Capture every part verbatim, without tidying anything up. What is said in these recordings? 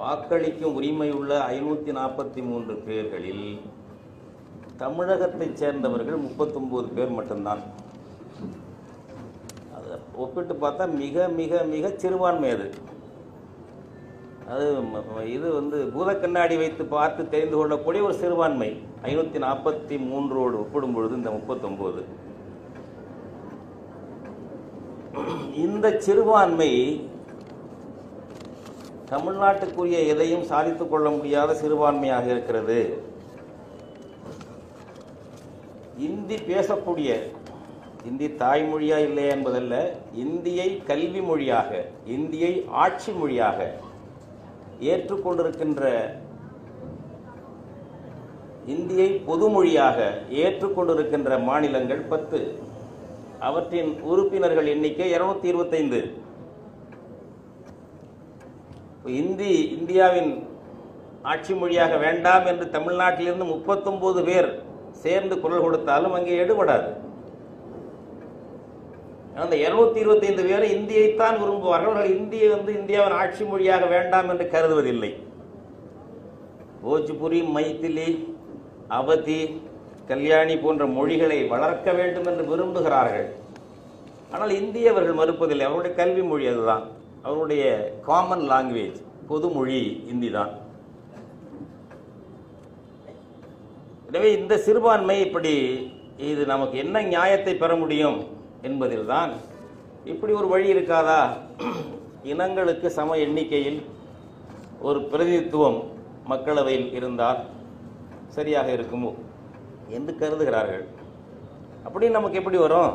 வாக்களிக்கும் உரிமையுள்ள ஐநூற்றி நாற்பத்தி மூன்று பேர்களில் தமிழகத்தைச் சேர்ந்தவர்கள் முப்பத்தொம்போது பேர் மட்டும்தான். அதை ஒப்பிட்டு பார்த்தா மிக மிக மிக சிறுபான்மை. அது அது இது வந்து பூத கண்ணாடி வைத்து பார்த்து தெரிந்து கொள்ளக்கூடிய ஒரு சிறுபான்மை. ஐநூற்றி நாற்பத்தி மூன்றோடு ஒப்பிடும்பொழுது இந்த முப்பத்தொம்போது, இந்த சிறுபான்மை தமிழ்நாட்டுக்குரிய எதையும் சாதித்துக் கொள்ள முடியாத சிறுபான்மையாக இருக்கிறது. இந்தி பேசக்கூடிய, இந்தி தாய்மொழியா இல்லையா என்பதல்ல, இந்தியை கல்வி மொழியாக, இந்தியை ஆட்சி மொழியாக ஏற்றுக்கொண்டிருக்கின்ற, இந்தியை பொதுமொழியாக ஏற்றுக்கொண்டிருக்கின்ற மாநிலங்கள் பத்து. அவற்றின் உறுப்பினர்கள் எண்ணிக்கை இருநூத்தி இருபத்தைந்து. இந்தி இந்தியாவின் ஆட்சி மொழியாக வேண்டாம் என்று தமிழ்நாட்டிலிருந்து முப்பத்தொன்பது பேர் சேர்ந்து குரல் கொடுத்தாலும் அங்கே எடுபடாது. அந்த இருநூத்தி இருபத்தி ஐந்து பேரை இந்தியைத்தான் விரும்புவார்கள். அவர்கள் இந்தியை வந்து இந்தியாவின் ஆட்சி மொழியாக வேண்டாம் என்று கருதுவதில்லை. போஜ்புரி, மைத்திலி, அவதி, கல்யாணி போன்ற மொழிகளை வளர்க்க வேண்டும் என்று விரும்புகிறார்கள். ஆனால் இந்தியை அவர்கள் மறுப்பதில்லை. அவருடைய கல்வி மொழி அதுதான், அவருடைய காமன் லாங்குவேஜ், பொதுமொழி இந்தி தான். எனவே இந்த சிறுபான்மை இப்படி, இது நமக்கு என்ன நியாயத்தை பெற முடியும் என்பதில் தான் இப்படி ஒரு வழி இருக்காதா, இனங்களுக்கு சம எண்ணிக்கையில் ஒரு பிரதிநிதித்துவம் மக்களவையில் இருந்தால் சரியாக இருக்குமோ என்று கருதுகிறார்கள். அப்படின்னு நமக்கு எப்படி வரும்?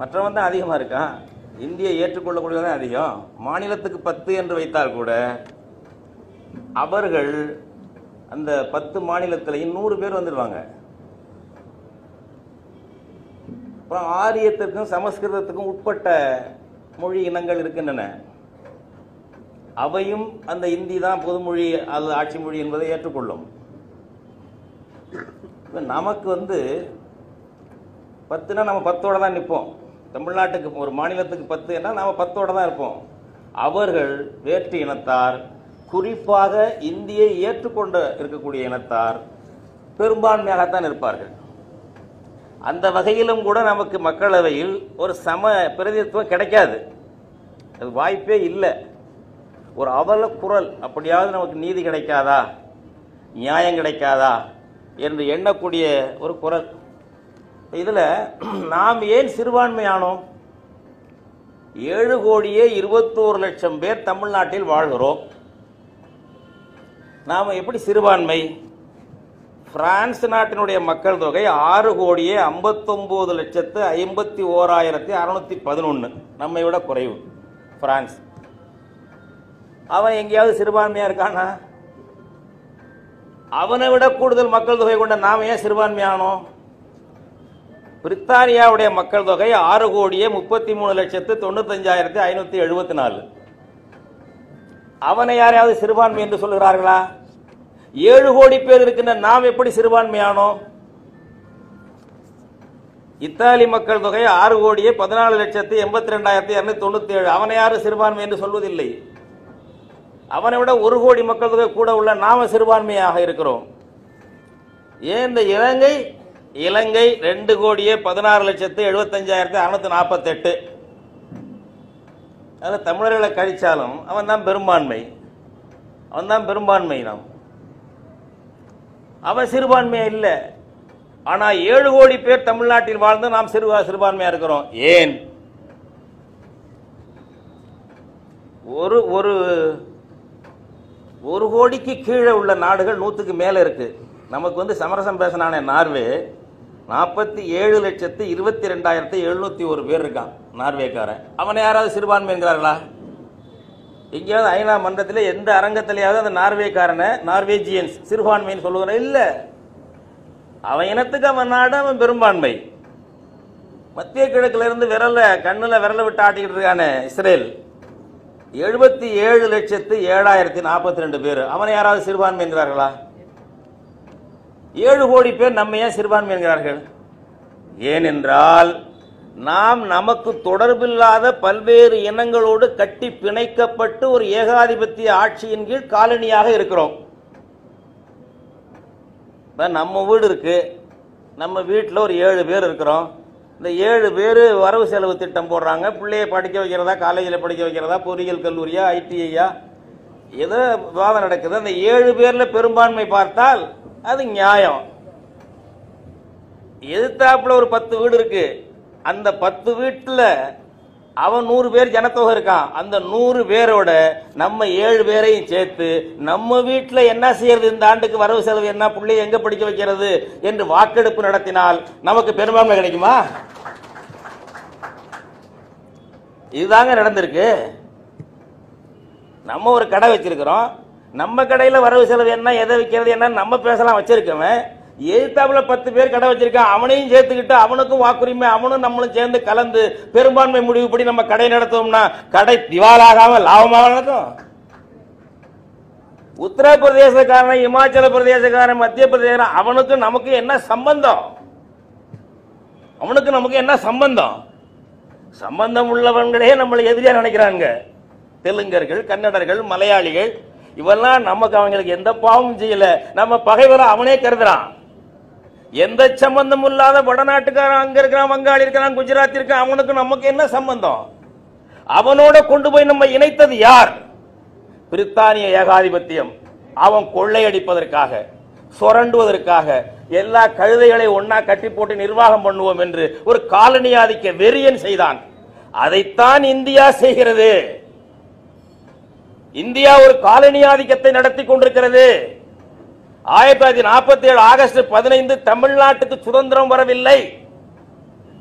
மற்றவன் தான் அதிகமாக இருக்கான், இந்தியை ஏற்றுக்கொள்ளக்கூடியதான் அதிகம். மாநிலத்துக்கு பத்து என்று வைத்தால் கூட அவர்கள் அந்த பத்து மாநிலத்திலையும் நூறு பேர் வந்துடுவாங்க. அப்புறம் ஆரியத்திற்கும் சமஸ்கிருதத்துக்கும் உட்பட்ட மொழி இனங்கள் இருக்கின்றன. அவையும் அந்த இந்தி தான் பொதுமொழி, அது ஆட்சி மொழி என்பதை ஏற்றுக்கொள்ளும். இப்போ நமக்கு வந்து பத்துனா நம்ம பத்தோடு தான் நிற்போம். தமிழ்நாட்டுக்கு ஒரு மாநிலத்துக்கு பத்துன்னா நாம் பத்தோடு தான் இருப்போம். அவர்கள் வேற்று இனத்தார், குறிப்பாக இந்தியை ஏற்றுக்கொண்டு இருக்கக்கூடிய இனத்தார் பெரும்பான்மையாகத்தான் இருப்பார்கள். அந்த வகையிலும் கூட நமக்கு மக்களவையில் ஒரு சம பிரதிநிதித்துவம் கிடைக்காது, அது வாய்ப்பே இல்லை. ஒரு அவல குரல், அப்படியாவது நமக்கு நீதி கிடைக்காதா, நியாயம் கிடைக்காதா என்று எண்ணக்கூடிய ஒரு குரல். இதில் நாம் ஏன் சிறுபான்மையானோம்? ஏழு கோடியே இருபத்தோரு லட்சம் பேர் தமிழ்நாட்டில் வாழ்கிறோம். நாம் எப்படி சிறுபான்மை? பிரான்ஸ் நாட்டினுடைய மக்கள் தொகை ஆறு கோடியே ஐம்பத்தொம்போது லட்சத்து ஐம்பத்தி ஓராயிரத்தி அறுநூற்றி பதினொன்று, நம்மை விட குறைவு பிரான்ஸ். அவன் எங்கேயாவது சிறுபான்மையாக இருக்கானா? அவனை விட கூடுதல் மக்கள் தொகை கொண்ட நாம் ஏன் சிறுபான்மையானோம்? பிரித்தானியாவுடைய மக்கள் தொகை ஆறு கோடியே முப்பத்தி மூணு லட்சத்து தொண்ணூத்தஞ்சாயிரத்தி ஐநூற்றி எழுபத்தி நாலு. அவனை யாரையாவது சிறுபான்மை என்று சொல்கிறார்களா? ஏழு கோடி பேர் இருக்கின்ற நாம் எப்படி சிறுபான்மையானோம்? இத்தாலி மக்கள் தொகை ஆறு கோடியே பதினாலு லட்சத்து எண்பத்தி ரெண்டாயிரத்தி இருநூத்தி தொண்ணூத்தி ஏழு. அவனை யாரும் சிறுபான்மை என்று சொல்வதில்லை. அவனை விட ஒரு கோடி மக்கள் தொகை கூட உள்ள நாம சிறுபான்மையாக இருக்கிறோம். ஏன் இந்த இலங்கை இலங்கை ரெண்டு கோடியே பதினாறு லட்சத்து எழுபத்தஞ்சாயிரத்தி அறுநூத்தி நாற்பத்தி எட்டு, அதில் தமிழர்களை கழிச்சாலும் அவன் தான் பெரும்பான்மை, அவன் தான் பெரும்பான்மை. நாம் அவன் சிறுபான்மையா இல்லை. ஆனால் ஏழு கோடி பேர் தமிழ்நாட்டில் வாழ்ந்து நாம் சிறு சிறுபான்மையாக இருக்கிறோம். ஏன்? ஒரு ஒரு ஒரு கோடிக்கு கீழே உள்ள நாடுகள் நூற்றுக்கு மேலே இருக்குது. நமக்கு வந்து சமரசம் பேசினானே நார்வே, நாற்பத்தி ஏழு லட்சத்து இருபத்தி ரெண்டாயிரத்தி எழுநூற்றி ஒரு பேர் இருக்கான் நார்வேக்காரன். அவனை யாராவது சிறுபான்மை என்கிறார்களா? எங்கேயாவது ஐநா மன்றத்தில் எந்த அரங்கத்திலேயாவது அந்த நார்வேக்காரனை, நார்வேஜியன்ஸ் சிறுபான்மைன்னு சொல்லுகிறான்? இல்லை. அவன் இனத்துக்கு அவன் நாடு, அவன் பெரும்பான்மை. மத்திய கிழக்கிலிருந்து விரலை கண்ணில் விரலை விட்டு ஆட்டிக்கிட்டு இருக்கானே இஸ்ரேல், எழுபத்தி ஏழு லட்சத்து ஏழாயிரத்தி நாற்பத்தி ரெண்டு பேர். அவனை யாராவது சிறுபான்மை என்கிறார்களா? ஏழு கோடி பேர் நம்ம ஏன் சிறுபான்மை என்கிறார்கள்? ஏனென்றால் நாம் நமக்கு தொடர்பில்லாத பல்வேறு இனங்களோடு கட்டி பிணைக்கப்பட்டு ஒரு ஏகாதிபத்திய ஆட்சியின் கீழ் காலனியாக இருக்கிறோம். நம்ம வீடு இருக்கு, நம்ம வீட்டில் ஒரு ஏழு பேர் இருக்கிறோம். இந்த ஏழு பேர் வரவு செலவு திட்டம் போடுறாங்க, பிள்ளையை படிக்க வைக்கிறதா, காலேஜில் படிக்க வைக்கிறதா, பொறியியல் கல்லூரியா, ஐடிஐயா, ஏதோ விவாதம் நடக்குது. அந்த ஏழு பேரில் பெரும்பான்மை பார்த்தால் அது நியாயம். எதிர்த்தாப்புல ஒரு பத்து வீடு இருக்கு, அந்த பத்து வீட்டில் அவன் நூறு பேர் ஜனத்தொகை இருக்கான். அந்த நூறு பேரோட நம்ம ஏழு பேரையும் சேர்த்து நம்ம வீட்டில் என்ன செய்யறது, இந்த ஆண்டுக்கு வரவு செலவு என்ன, பிள்ளையை எங்கே படிக்க வைக்கிறது என்று வாக்கெடுப்பு நடத்தினால் நமக்கு பெரும்பான்மை கிடைக்குமா? இதுதாங்க நடந்திருக்கு. நம்ம ஒரு கடை வச்சிருக்கிறோம், நம்ம கடையில் வரவு செலவு என்ன, எதை வைக்கிறது என்ன நம்ம பேசலாம் வச்சிருக்கவன், எதிர்த்தாப்புல பத்து பேர் கடை வச்சிருக்கான், அவனையும் சேர்த்துக்கிட்டு அவனுக்கும் வாக்குரிமை, அவனும் நம்மளும் சேர்ந்து கலந்து பெரும்பான்மை முடிவுபடி நம்ம கடை நடத்தோம்னா கடை திவாலாகாம லாபமாக நடக்கும். உத்தரப்பிரதேசக்காரன், இமாச்சல பிரதேசக்காரன், மத்திய பிரதேச அவனுக்கு நமக்கு என்ன சம்பந்தம்? அவனுக்கு நமக்கு என்ன சம்பந்தம்? சம்பந்தம் உள்ளவங்களே நம்மளை எதிரியா நினைக்கிறாங்க. தெலுங்கர்கள், கன்னடர்கள், மலையாளிகள், இவெல்லாம் நமக்கு அவங்களுக்கு எந்த பாவமும் செய்யல, நம்ம பகைவரை அவனே கருதுறான். எந்த சம்பந்தம் இல்லாத வடநாட்டுக்காரன் அங்க இருக்கிறான், வங்காளி இருக்கிறான், குஜராத்தி இருக்கான், அவனுக்கு நமக்கு என்ன சம்பந்தம்? அவனோட கொண்டு போய் நம்ம இணைத்தது யார்? பிரித்தானிய ஏகாதிபத்தியம். அவன் கொள்ளையடிப்பதற்காக, சுரண்டுவதற்காக எல்லா கழுதைகளை ஒன்னா கட்டி போட்டு நிர்வாகம் பண்ணுவோம் என்று ஒரு காலனி ஆதிக்க வெறியன் செய்தான். அதைத்தான் இந்தியா செய்கிறது. இந்தியா ஒரு காலனி ஆதிக்கத்தை நடத்தி கொண்டிருக்கிறது. ஆயிரத்தி தொள்ளாயிரத்தி நாற்பத்தி ஏழு ஆகஸ்ட் பதினைந்து தமிழ்நாட்டுக்கு சுதந்திரம் வரவில்லை.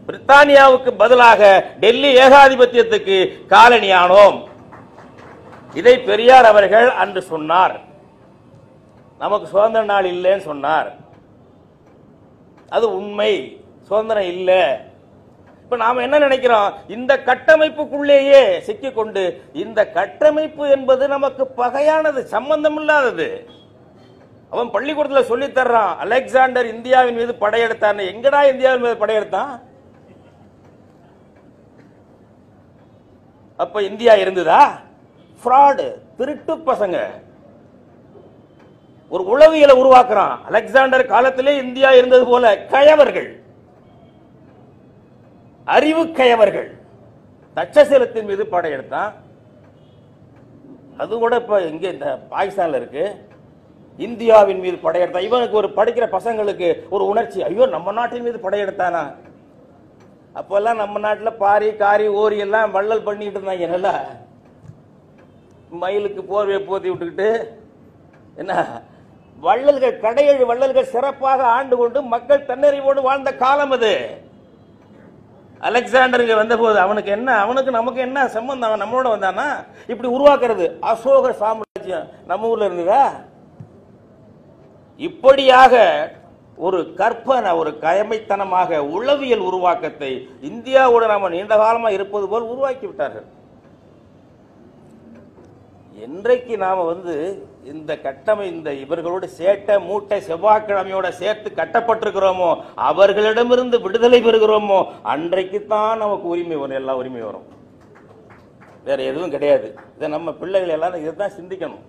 பிரித்தானியாவுக்கு பதிலாக டெல்லி ஏகாதிபத்தியத்துக்கு காலனியானோம். இதை பெரியார் அவர்கள் அன்று சொன்னார். நமக்கு சுதந்திர நாள் இல்லைன்னு சொன்னார். அது உண்மை, சுதந்திரம் இல்லை. இப்ப நாம என்ன நினைக்கிறோம்? இந்த கட்டமைப்புக்குள்ளேயே சிக்கிக்கொண்டு இந்த கட்டமைப்பு என்பது நமக்கு பகையானது, சம்பந்தம் இல்லாதது. அவன் பள்ளிக்கூடத்தில் சொல்லி தர்றான், அலெக்சாண்டர் இந்தியாவின் மீது படையெடுத்தான். எங்கடா இந்தியாவின் மீது படையெடுத்தான்? அப்ப இந்தியா இருந்ததா? ஃப்ராடு, திருட்டு பசங்க ஒரு உளவியலை உருவாக்குறான். அலெக்சாண்டர் காலத்திலே இந்தியா இருந்தது போல கயவர்கள், அறிவு கயவர்கள் தட்சசீலத்தின் மீது படையெடுத்தான். அது கூட இப்ப இங்க இந்த பாகிஸ்தான்ல இருக்கு, இந்தியாவின் மீது படையெடுத்தான். இவனுக்கு ஒரு படிக்கிற பசங்களுக்கு ஒரு உணர்ச்சி, ஐயோ நம்ம நாட்டின் மீது படையெடுத்தானா? அப்பெல்லாம் நம்ம நாட்டில் பாரி காரி ஓரி எல்லாம் வள்ளல் பண்ணிட்டு இருந்தாங்க. நல்லா மயிலுக்கு போர்வையை போத்தி விட்டுக்கிட்டு என்ன வள்ளல்கள், கடையேழு வள்ளல்கள் சிறப்பாக ஆண்டு கொண்டு மக்கள் தன்னறிவோடு வாழ்ந்த காலம் அது. அலெக்சாண்டருக்கு வந்தபோது அவனுக்கு என்ன, அவனுக்கு நமக்கு என்ன சம்பந்தம்? அவன் நம்மளோட வந்தானா? இப்படி உருவாக்குறது. அசோக சாம்ராஜ்யம் நம்ம ஊர்ல இருந்ததா? இப்படியாக ஒரு கற்பனை, ஒரு கயமைத்தனமாக உளவியல் உருவாக்கத்தை இந்தியாவோடு நாம் நீண்ட காலமாக இருப்பது போல் உருவாக்கி விட்டார்கள். என்றைக்கு நாம வந்து இந்த கட்டமை இந்த இவர்களோடு சேட்டை மூட்டை செவ்வாய்க்கிழமையோட சேர்த்து கட்டப்பட்டிருக்கிறோமோ, அவர்களிடமிருந்து விடுதலை பெறுகிறோமோ, அன்றைக்குத்தான் நமக்கு உரிமை வரும், எல்லா உரிமையும் வரும். வேற எதுவும் கிடையாது. இதை நம்ம பிள்ளைகள் எல்லாரும் இதை தான் சிந்திக்கணும்.